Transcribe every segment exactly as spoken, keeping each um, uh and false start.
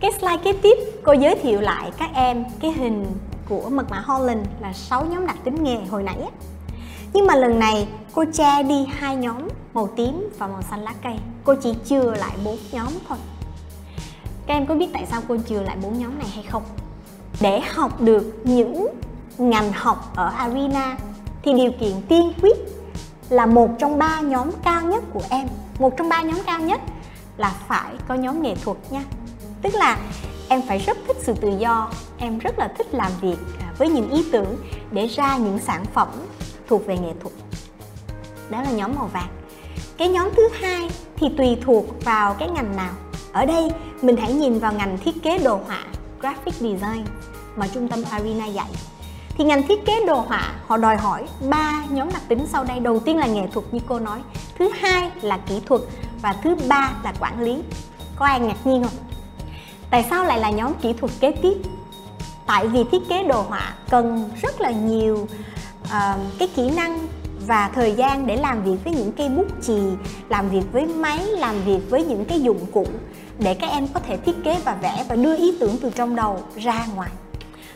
Cái slide kế tiếp cô giới thiệu lại các em cái hình của mật mã Holland là sáu nhóm đặc tính nghề hồi nãy ấy. Nhưng mà lần này cô che đi hai nhóm màu tím và màu xanh lá cây, cô chỉ chừa lại bốn nhóm thôi. Các em có biết tại sao cô chừa lại bốn nhóm này hay không? Để học được những ngành học ở Arena thì điều kiện tiên quyết là một trong ba nhóm cao nhất của em, một trong ba nhóm cao nhất là phải có nhóm nghệ thuật nha. Tức là em phải rất thích sự tự do, em rất là thích làm việc với những ý tưởng để ra những sản phẩm thuộc về nghệ thuật. Đó là nhóm màu vàng. Cái nhóm thứ hai thì tùy thuộc vào cái ngành nào. Ở đây mình hãy nhìn vào ngành thiết kế đồ họa, Graphic Design mà trung tâm Arena dạy. Thì ngành thiết kế đồ họa họ đòi hỏi ba nhóm đặc tính sau đây. Đầu tiên là nghệ thuật như cô nói, thứ hai là kỹ thuật và thứ ba là quản lý. Có ai ngạc nhiên không? Tại sao lại là nhóm kỹ thuật kế tiếp? Tại vì thiết kế đồ họa cần rất là nhiều uh, cái kỹ năng và thời gian để làm việc với những cây bút chì, làm việc với máy, làm việc với những cái dụng cụ để các em có thể thiết kế và vẽ và đưa ý tưởng từ trong đầu ra ngoài.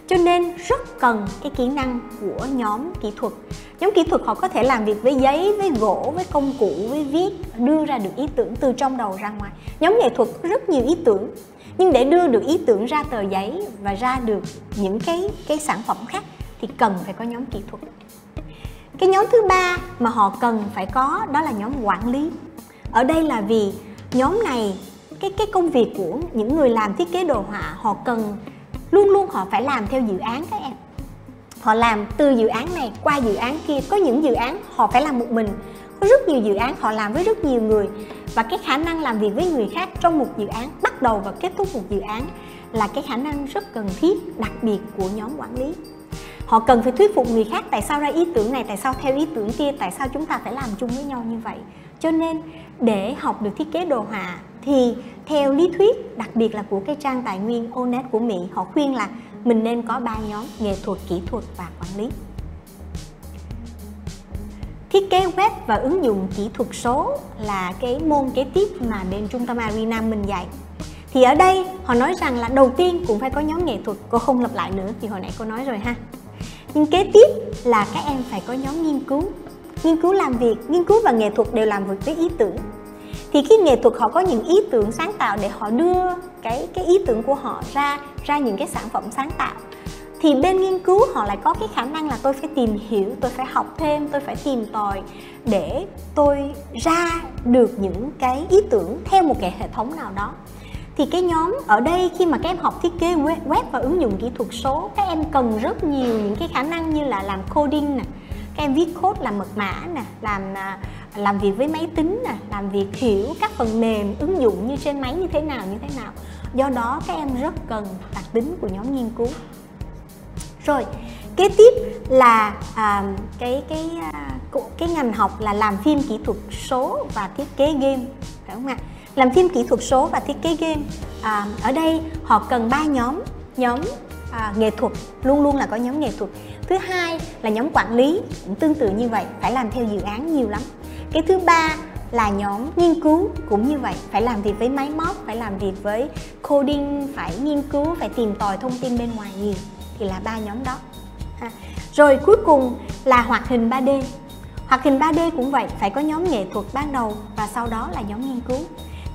Cho nên rất cần cái kỹ năng của nhóm kỹ thuật. Nhóm kỹ thuật họ có thể làm việc với giấy, với gỗ, với công cụ, với viết, đưa ra được ý tưởng từ trong đầu ra ngoài. Nhóm nghệ thuật có rất nhiều ý tưởng, nhưng để đưa được ý tưởng ra tờ giấy và ra được những cái, cái sản phẩm khác thì cần phải có nhóm kỹ thuật. Cái nhóm thứ ba mà họ cần phải có đó là nhóm quản lý. Ở đây là vì nhóm này, cái, cái công việc của những người làm thiết kế đồ họa họ cần luôn luôn họ phải làm theo dự án các em. Họ làm từ dự án này qua dự án kia. Có những dự án họ phải làm một mình, có rất nhiều dự án họ làm với rất nhiều người. Và cái khả năng làm việc với người khác trong một dự án, bắt đầu và kết thúc một dự án là cái khả năng rất cần thiết, đặc biệt của nhóm quản lý. Họ cần phải thuyết phục người khác tại sao ra ý tưởng này, tại sao theo ý tưởng kia, tại sao chúng ta phải làm chung với nhau như vậy. Cho nên để học được thiết kế đồ họa thì theo lý thuyết, đặc biệt là của cái trang tài nguyên Onet của Mỹ, họ khuyên là mình nên có ba nhóm: nghệ thuật, kỹ thuật và quản lý. Thiết kế web và ứng dụng kỹ thuật số là cái môn kế tiếp mà bên trung tâm Arena mình dạy. Thì ở đây họ nói rằng là đầu tiên cũng phải có nhóm nghệ thuật. Cô không lặp lại nữa vì hồi nãy cô nói rồi ha. Nhưng kế tiếp là các em phải có nhóm nghiên cứu. Nghiên cứu làm việc, nghiên cứu và nghệ thuật đều làm việc với ý tưởng. Thì khi nghệ thuật họ có những ý tưởng sáng tạo để họ đưa cái, cái ý tưởng của họ ra, ra những cái sản phẩm sáng tạo. Thì bên nghiên cứu họ lại có cái khả năng là tôi phải tìm hiểu, tôi phải học thêm, tôi phải tìm tòi để tôi ra được những cái ý tưởng theo một cái hệ thống nào đó. Thì cái nhóm ở đây khi mà các em học thiết kế web và ứng dụng kỹ thuật số, các em cần rất nhiều những cái khả năng như là làm coding nè, các em viết code, làm mật mã nè, làm làm việc với máy tính nè, làm việc hiểu các phần mềm ứng dụng như trên máy như thế nào như thế nào. Do đó các em rất cần đặc tính của nhóm nghiên cứu. Rồi kế tiếp là à, cái cái cái ngành học là làm phim kỹ thuật số và thiết kế game, phải không ạ? Làm phim kỹ thuật số và thiết kế game, à, ở đây họ cần ba nhóm. Nhóm à, nghệ thuật, luôn luôn là có nhóm nghệ thuật. Thứ hai là nhóm quản lý, cũng tương tự như vậy, phải làm theo dự án nhiều lắm. Cái thứ ba là nhóm nghiên cứu, cũng như vậy, phải làm việc với máy móc, phải làm việc với coding, phải nghiên cứu, phải tìm tòi thông tin bên ngoài nhiều. Thì là ba nhóm đó à. Rồi cuối cùng là hoạt hình ba D. Hoạt hình ba D cũng vậy, phải có nhóm nghệ thuật ban đầu và sau đó là nhóm nghiên cứu.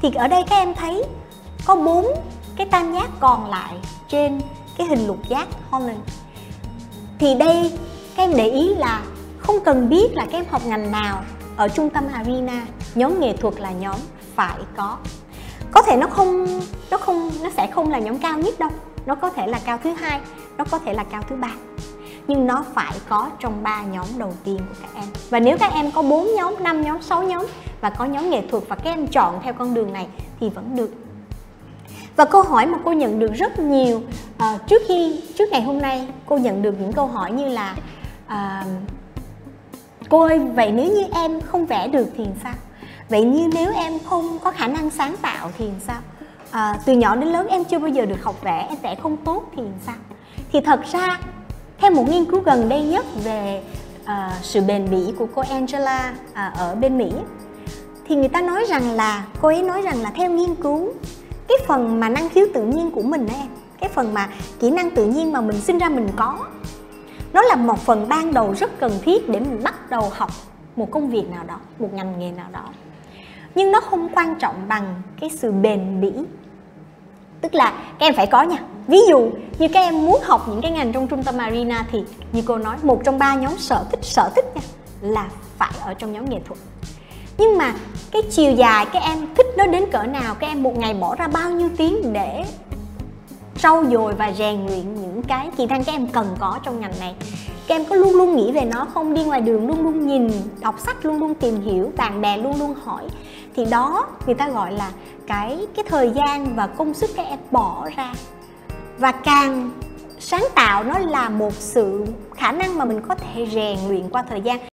Thì ở đây các em thấy có bốn cái tam giác còn lại trên cái hình lục giác Holland. Thì đây các em để ý là không cần biết là các em học ngành nào, ở trung tâm Arena nhóm nghệ thuật là nhóm phải có. Có thể nó không nó không nó sẽ không là nhóm cao nhất đâu, nó có thể là cao thứ hai, nó có thể là cao thứ ba, nhưng nó phải có trong ba nhóm đầu tiên của các em. Và nếu các em có bốn nhóm, năm nhóm, sáu nhóm và có nhóm nghệ thuật và các em chọn theo con đường này thì vẫn được. Và câu hỏi mà cô nhận được rất nhiều à, trước khi trước ngày hôm nay cô nhận được những câu hỏi như là à, cô ơi, vậy nếu như em không vẽ được thì sao? Vậy như nếu em không có khả năng sáng tạo thì sao? À, từ nhỏ đến lớn em chưa bao giờ được học vẽ, em vẽ không tốt thì sao? Thì thật ra theo một nghiên cứu gần đây nhất về à, sự bền bỉ của cô Angela à, ở bên Mỹ, thì người ta nói rằng là cô ấy nói rằng là theo nghiên cứu cái phần mà năng khiếu tự nhiên của mình đó em, cái phần mà kỹ năng tự nhiên mà mình sinh ra mình có, nó là một phần ban đầu rất cần thiết để mình bắt đầu học một công việc nào đó, một ngành nghề nào đó. Nhưng nó không quan trọng bằng cái sự bền bỉ. Tức là các em phải có nha. Ví dụ như các em muốn học những cái ngành trong trung tâm Arena thì như cô nói, một trong ba nhóm sở thích, sở thích nha, là phải ở trong nhóm nghệ thuật. Nhưng mà cái chiều dài các em thích nó đến cỡ nào, các em một ngày bỏ ra bao nhiêu tiếng để trau dồi và rèn luyện những cái kỹ năng các em cần có trong ngành này. Các em có luôn luôn nghĩ về nó không? Đi ngoài đường luôn luôn nhìn, đọc sách luôn luôn tìm hiểu, bạn bè luôn luôn hỏi. Thì đó người ta gọi là cái, cái thời gian và công sức các em bỏ ra. Và càng sáng tạo nó là một sự khả năng mà mình có thể rèn luyện qua thời gian.